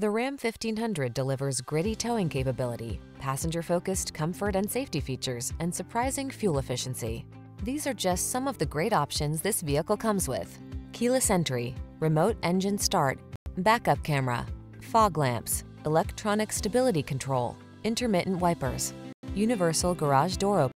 The Ram 1500 delivers gritty towing capability, passenger-focused comfort and safety features, and surprising fuel efficiency. These are just some of the great options this vehicle comes with: keyless entry, remote engine start, backup camera, fog lamps, electronic stability control, intermittent wipers, universal garage door opener.